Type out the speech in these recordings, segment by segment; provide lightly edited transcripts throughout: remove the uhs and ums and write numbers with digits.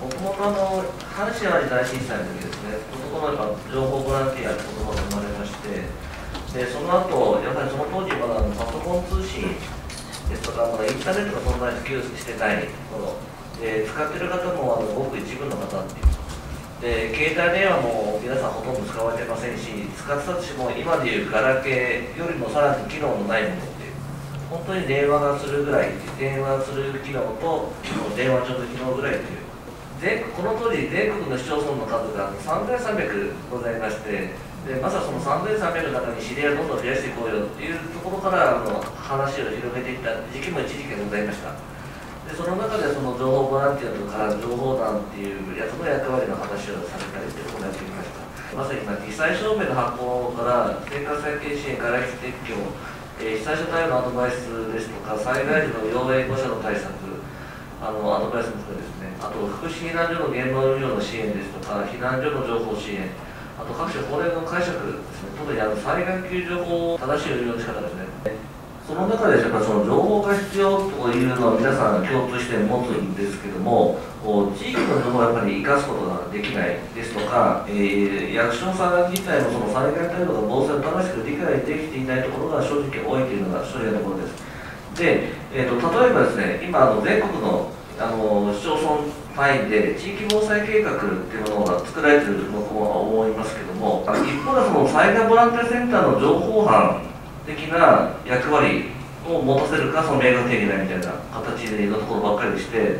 僕も阪神・淡路大震災の時ですね、子どもの情報ボランティアに子どもが生まれまして、でその後やっぱりその当時まだパソコン通信ですとか、まだインターネットがそんなに普及してない頃で、使ってる方もごく一部の方っていうで、携帯電話も皆さんほとんど使われてませんし、使ってたとしても今でいうガラケーよりもさらに機能のないものっていう、本当に電話がするぐらい、電話する機能と電話ちょっと機能ぐらいという、この当時全国の市町村の数が3300ございまして、でまさその3300の中に知り合いをどんどん増やしていこうよっていうところから話を広げていった時期も一時期ございました。でその中でその情報ボランティアとか情報団っていうやつの役割の話をされたりして行ってきました。まさに被災証明の発行から生活再建支援、がら空き撤去、被災者対応のアドバイスですとか、災害時の要援護者の対策、アドバイスとかですね、あと福祉避難所の現場運用の支援ですとか、避難所の情報支援、あと各種法令の解釈ですね、特に災害救助法を正しい運用の仕方ですね。その中でやっぱその情報が必要というのは皆さん共通して持つんですけども、地域の情報をやっぱり生かすことができないですとか、役所さん自体もその災害対応とか防災を正しく理解できていないところが正直多いというのが正直なところです。で、例えばですね、今全国の市町村単位で地域防災計画っていうものが作られていると思いますけども、一方でその災害ボランティアセンターの情報班的な役割を持たせるか、その明確定義ないみたいな形のところばっかりでして、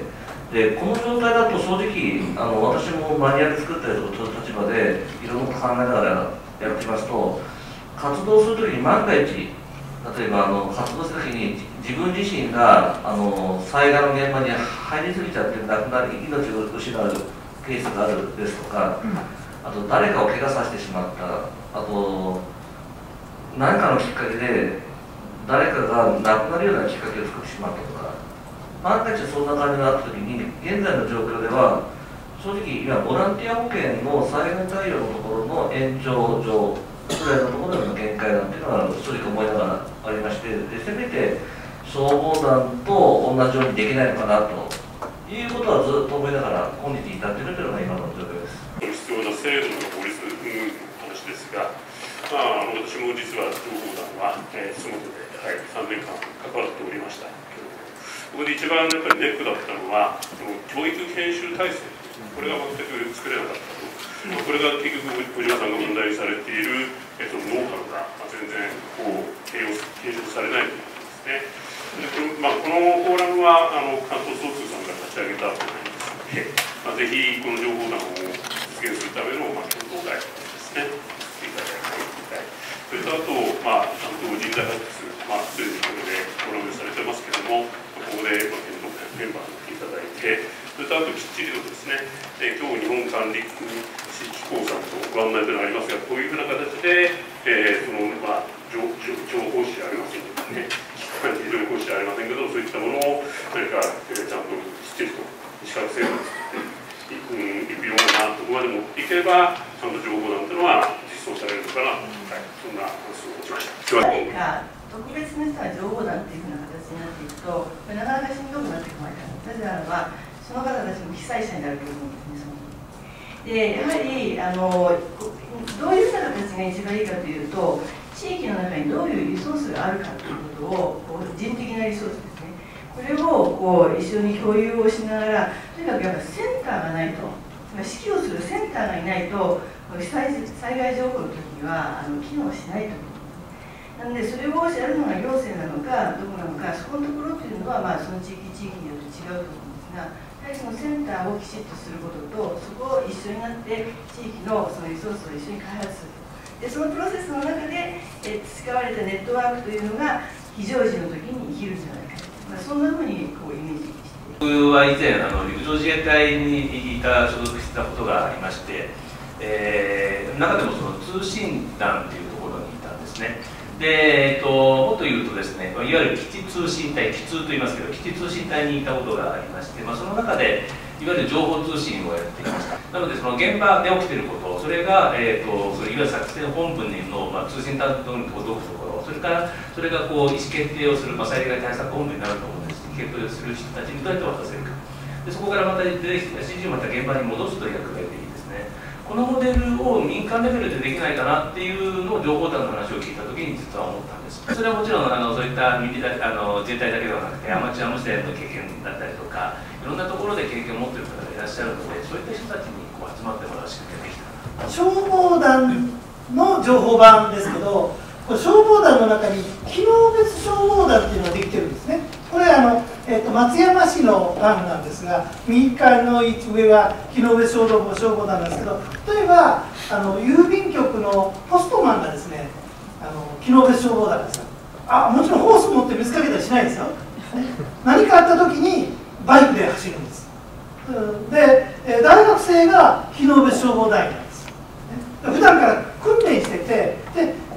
でこの状態だと正直私もマニュアル作ったりとかという立場でいろんなこと考えながらやってますと、活動する時に万が一、例えば活動する時に自分自身が災害の現場に入りすぎちゃって亡くなり命を失うケースがあるですとか、あと誰かを怪我させてしまった、あと何かのきっかけで誰かが亡くなるようなきっかけを作ってしまったとか、万が一そんな感じがあった時に現在の状況では正直今ボランティア保険の災害対応のところの延長上ぐらいのところでの限界なんていうのは正直思いながらありまして、でせめて消防団と同じようにできないのかなということはずっと思いながら本日に至っているというのが今の状況です。必要な制度の法律の話ですが、私も実は情報団は洲本で3年間関わっておりましたけど、ここで一番やっぱりネックだったのは教育研修体制、これが全く作れなかったと、これが結局小島さんが問題にされているノウハウが全然こう継承されないということですね。でこのフォーラムは関東総通さんが立ち上げたと思いますので、ぜひこの情報団を実現するための検討会ですね。それとあと、ちゃんと人材発掘、というところでフォローされてますけども、ここで検討会のメンバーに来ていただいて、それとあときっちりとですね、今日日本管理士機構さんとご案内というのがありますが、こういうふうな形で、情報誌ありませんけどね、機関的情報誌ありませんけど、そういったものを何か、ちゃんときっちりと資格制度を作って、いろんなところまで持っていけば、ちゃんと情報なんていうのは実装されるのかなと。誰か特別な人は情報団っていうふうな形になっていくと、なかなかしんどくなってこないから、なぜならば、その方たちも被災者になると思うんですね。で、やはりどういう形が一番いいかというと、地域の中にどういうリソースがあるかということを、人的なリソースですね、これを一緒に共有をしながら、とにかくやっぱセンターがないと、指揮をするセンターがいないと、災害情報の時には機能しないと思います。なのでそれをやるのが行政なのかどこなのか、そこのところというのはその地域によって違うと思うんですが、やはりそのセンターをきちっとすることと、そこを一緒になって地域のそのリソースを一緒に開発するで、そのプロセスの中で培われたネットワークというのが非常時の時に生きるんじゃないか、そんなふうにイメージしています。僕は以前陸上自衛隊に所属してたことがありまして、中でもその通信団というところにいたんですね。で、もっと言うとですね、いわゆる基地通信隊、基通と言いますけど、基地通信隊にいたことがありまして、その中でいわゆる情報通信をやってきました。なので、その現場で起きていること、それが、いわゆる作戦本部の、通信担当に届くところ、それが意思決定をする、災害対策本部になると思うんです。意思決定をする人たちにどうやって渡せるか。でそこからまた出てきた CG をまた現場に戻すという役割でいいですね。このモデルを民間レベルでできないかなっていうのを情報端の話を聞いた時に実は思ったんです。それはもちろんそういった自衛隊だけではなくてアマチュア無線の経験だったりとかいろんなところで経験を持っている方がいらっしゃるので、そういった人たちにこう集まってもらう仕組みができた。消防団の情報版ですけど、これ消防団の中に機能別消防団っていうのができてるんですね。これは松山市の団なんですが、民間の上は機能別消防団なんですけど、例えば郵便局のポストマンがですね機能別消防団ですよ。もちろんホース持って水かけたりしないですよ、ね、何かあった時にバイクで走るんです。で大学生が機能別消防団員なんです。普段から訓練してて、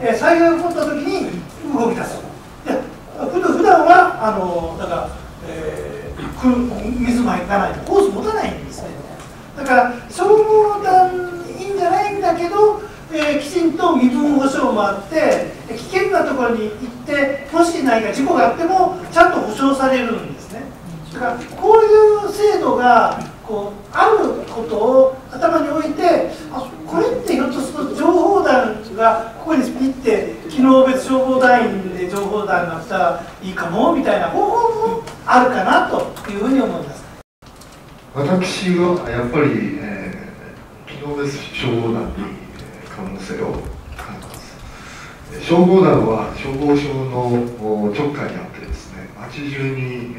で災害が起こった時に動き出す。普段はだから、水まいかないとホース持たないんですね。だから消防団いいんじゃないんだけど、きちんと身分保障もあって危険なところに行ってもし何か事故があってもちゃんと保障されるんですね。だからこういう制度があることを頭に置いて、これってひょっとすると情報団がここにピッて機能別消防団員で情報団がしたらいいかもみたいな方法もあるかなというふうに思います。私はやっぱり、機能別消防団に可能性を感じます。消防団は消防署の直下にあってですね、町中に、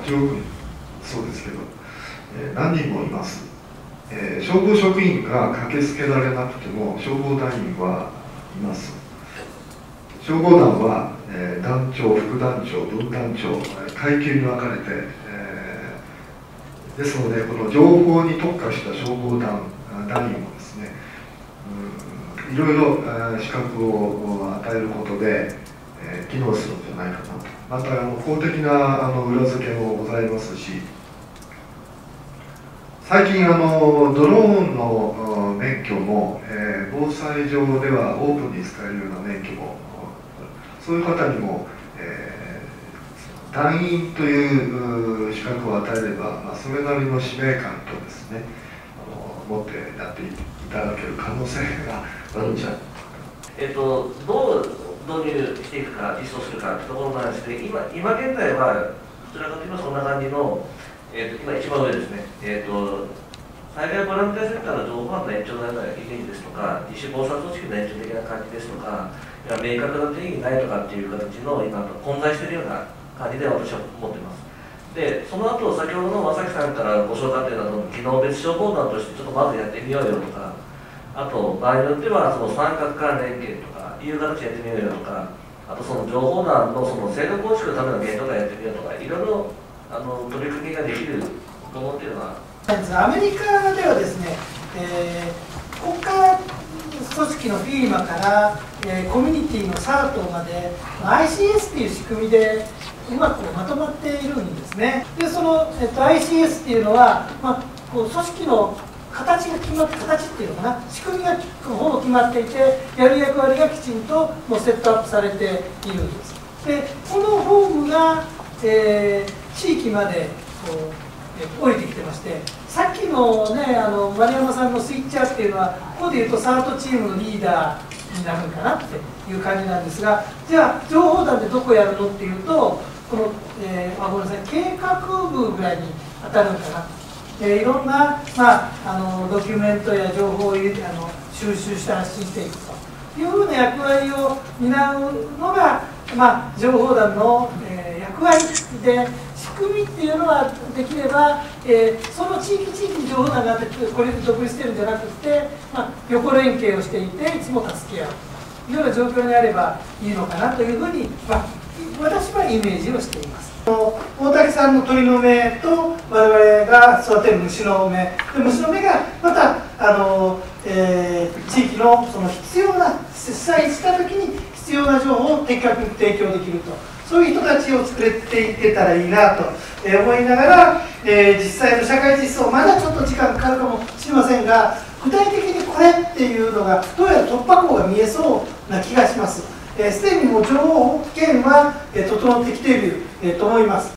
町奥にそうですけど何人もいます。消防職員が駆けつけられなくても消防団員はいます。消防団は、団長、副団長、分団長、階級に分かれて、ですのでこの情報に特化した消防団員もですね、いろいろ資格を与えることで、機能するんじゃないかなと。また公的な裏付けもございますし、最近ドローンの免許も、防災上ではオープンに使えるような免許も、そういう方にも、団員という資格を与えれば、それなりの使命感とですね持ってやっていただける可能性があるんじゃないか。どう導入していくか実装するかというところなんですけど、今現在はどちらかといいますとこんな感じの。今一番上ですね、災害ボランティアセンターの情報班の延長のようなイメージですとか、自主防災組織の延長的な感じですとか、明確な定義ないとかっていう形の今混在しているような感じで私は思っています。で、その後先ほどの正木さんからご紹介あったような機能別消防団としてちょっとまずやってみようよとか、あと場合によってはその三角間連携とかいう形でやってみようよとか、あとその情報団のその制度構築のための現場からやってみようとか、いろいろ取り組みができると思っているのはアメリカではですね、国家組織の FEMA から、コミュニティの SERT まで ICS という仕組みでうまくまとまっているんですね。でその、ICS というのは、こう組織の形が決まって形っていうのかな、仕組みがほぼ決まっていてやる役割がきちんともうセットアップされているんです。でこのホームが、地域までこう降りてきてまして、さっきのね丸山さんのスイッチャーっていうのはここでいうとサートチームのリーダーになるんかなっていう感じなんですが、じゃあ情報団でどこやるのっていうとこの、ごめんなさい計画部ぐらいに当たるんかな。いろんな、ドキュメントや情報を収集して発信していくというふうな役割を担うのが、情報団の、役割で。仕組みっていうのはできれば、その地域に情報団があってこれで独立してるんじゃなくて、横連携をしていていつも助け合うというような状況にあればいいのかなというふうに、私はイメージをしています。大竹さんの鳥の目と我々が育てる虫の目で、虫の目がまた地域のその必要な被災した時に必要な情報を的確に提供できると、そういう人たちを作っていけたらいいなと思いながら、実際の社会実装まだちょっと時間かかるかもしれませんが、具体的にこれっていうのがどうやら突破口が見えそうな気がします。すでにもう情報圏は整ってきていると思います。